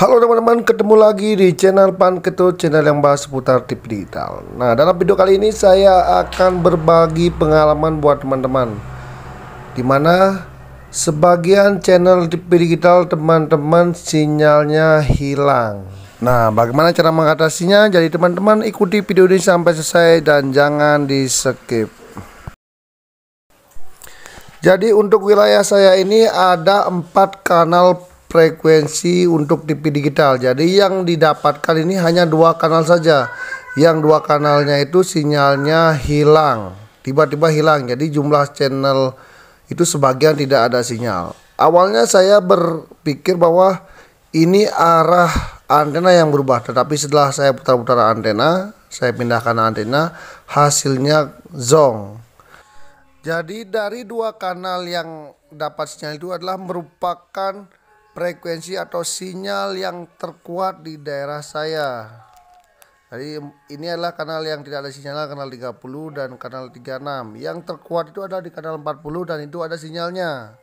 Halo teman-teman, ketemu lagi di channel Pan Ketut, channel yang bahas seputar tip digital. Nah, dalam video kali ini saya akan berbagi pengalaman buat teman-teman, dimana sebagian channel tip digital teman-teman sinyalnya hilang. Nah, bagaimana cara mengatasinya? Jadi teman-teman ikuti video ini sampai selesai dan jangan di skip. Jadi untuk wilayah saya ini ada 4 kanal frekuensi untuk TV digital. Jadi yang didapatkan ini hanya 2 kanal saja. Yang 2 kanalnya itu sinyalnya hilang, tiba-tiba hilang. Jadi jumlah channel itu sebagian tidak ada sinyal. Awalnya saya berpikir bahwa ini arah antena yang berubah, tetapi setelah saya putar-putar antena, saya pindahkan antena, hasilnya zong. Jadi dari 2 kanal yang dapat sinyal itu adalah merupakan frekuensi atau sinyal yang terkuat di daerah saya. Jadi ini adalah kanal yang tidak ada sinyalnya, kanal 30 dan kanal 36. Yang terkuat itu ada di kanal 40 dan itu ada sinyalnya.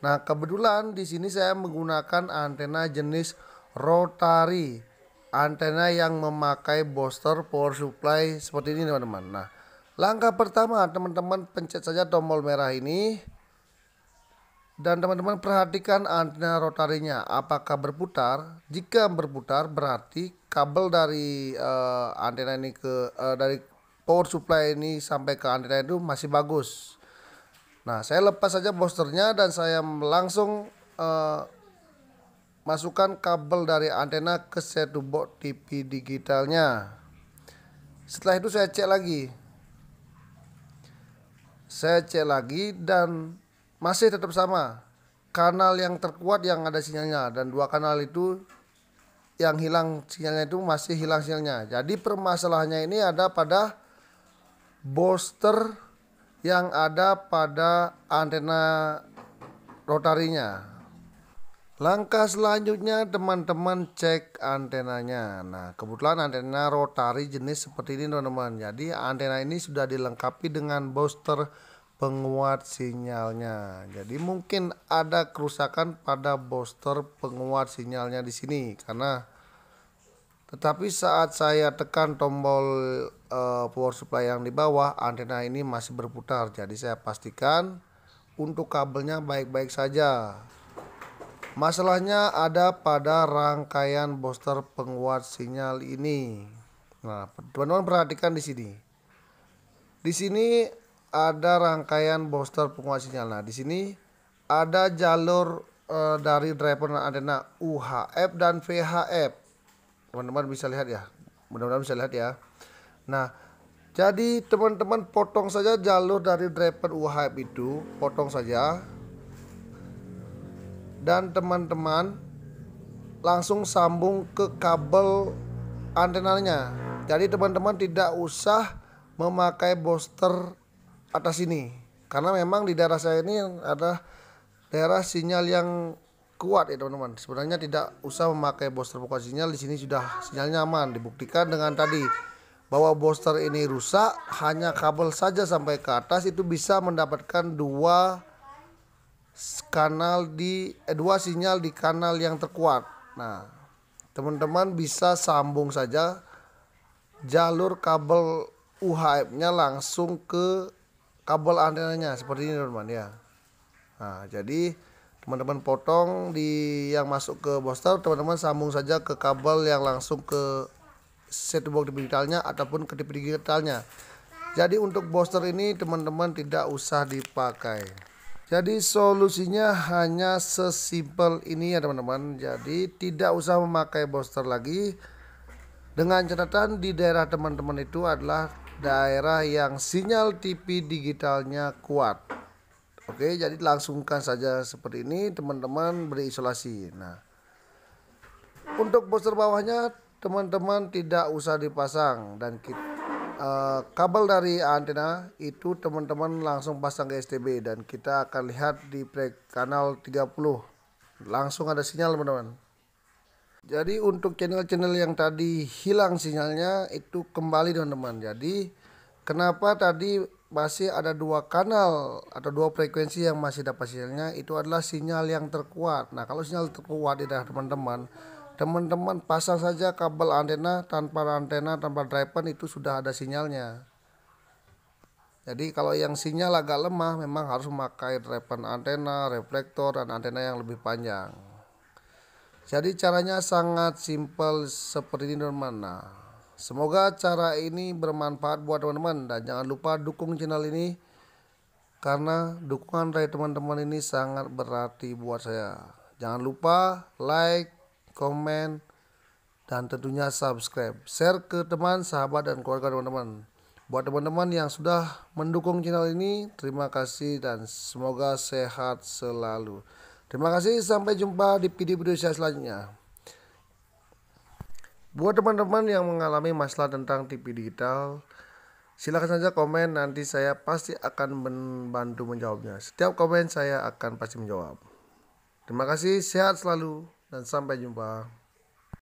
Nah, kebetulan di sini saya menggunakan antena jenis rotary, antena yang memakai booster power supply seperti ini teman-teman. Nah, langkah pertama teman-teman pencet saja tombol merah ini. Dan teman-teman perhatikan antena rotarinya apakah berputar. Jika berputar berarti kabel dari antena ini ke dari power supply ini sampai ke antena itu masih bagus. Nah, saya lepas saja boosternya dan saya langsung masukkan kabel dari antena ke set-top box TV digitalnya. Setelah itu saya cek lagi. Saya cek lagi dan masih tetap sama, kanal yang terkuat yang ada sinyalnya, dan 2 kanal itu yang hilang sinyalnya itu masih hilang sinyalnya. Jadi permasalahannya ini ada pada booster yang ada pada antena rotarinya. Langkah selanjutnya teman-teman cek antenanya. Nah, kebetulan antena rotari jenis seperti ini teman-teman. Jadi antena ini sudah dilengkapi dengan booster penguat sinyalnya. Jadi mungkin ada kerusakan pada booster penguat sinyalnya di sini karena, tetapi saat saya tekan tombol power supply yang di bawah, antena ini masih berputar. Jadi saya pastikan untuk kabelnya baik-baik saja. Masalahnya ada pada rangkaian booster penguat sinyal ini. Nah, teman-teman perhatikan di sini. Di sini ada rangkaian booster penguat sinyal. Nah, di sini ada jalur dari driver antena UHF dan VHF. Teman-teman bisa lihat ya. Mudah-mudahan bisa lihat ya. Nah, jadi teman-teman potong saja jalur dari driver UHF itu, potong saja. Dan teman-teman langsung sambung ke kabel antenanya. Jadi teman-teman tidak usah memakai booster atas ini karena memang di daerah saya ini ada daerah sinyal yang kuat ya teman-teman. Sebenarnya tidak usah memakai booster penguat sinyal, di sini sudah sinyalnya aman. Dibuktikan dengan tadi bahwa booster ini rusak, hanya kabel saja sampai ke atas itu bisa mendapatkan 2 sinyal di kanal yang terkuat. Nah, teman-teman bisa sambung saja jalur kabel UHF-nya langsung ke kabel antenanya seperti ini teman-teman ya. Nah, jadi teman-teman potong di yang masuk ke booster, teman-teman sambung saja ke kabel yang langsung ke set box digitalnya ataupun ke TV digitalnya. Jadi untuk booster ini teman-teman tidak usah dipakai. Jadi solusinya hanya sesimpel ini ya teman-teman. Jadi tidak usah memakai booster lagi, dengan catatan di daerah teman-teman itu adalah daerah yang sinyal TV digitalnya kuat. Oke, jadi langsungkan saja seperti ini, teman-teman berisolasi. Nah, untuk booster bawahnya teman-teman tidak usah dipasang, dan kabel dari antena itu teman-teman langsung pasang ke STB, dan kita akan lihat di kanal 30 langsung ada sinyal teman-teman. Jadi untuk channel-channel yang tadi hilang sinyalnya itu kembali teman-teman. Jadi kenapa tadi masih ada 2 kanal atau 2 frekuensi yang masih dapat sinyalnya, itu adalah sinyal yang terkuat. Nah, kalau sinyal terkuat di daerah teman-teman Teman-teman pasang saja kabel antena tanpa driver, itu sudah ada sinyalnya. Jadi kalau yang sinyal agak lemah memang harus memakai driver antena, reflektor, dan antena yang lebih panjang. Jadi caranya sangat simpel seperti ini teman-teman. Nah, semoga cara ini bermanfaat buat teman-teman, dan jangan lupa dukung channel ini karena dukungan dari teman-teman ini sangat berarti buat saya. Jangan lupa like, komen, dan tentunya subscribe. Share ke teman, sahabat, dan keluarga teman-teman. Buat teman-teman yang sudah mendukung channel ini, terima kasih dan semoga sehat selalu. Terima kasih, sampai jumpa di video-video saya selanjutnya. Buat teman-teman yang mengalami masalah tentang TV digital, silakan saja komen, nanti saya pasti akan membantu menjawabnya. Setiap komen saya akan pasti menjawab. Terima kasih, sehat selalu. Dan sampai jumpa.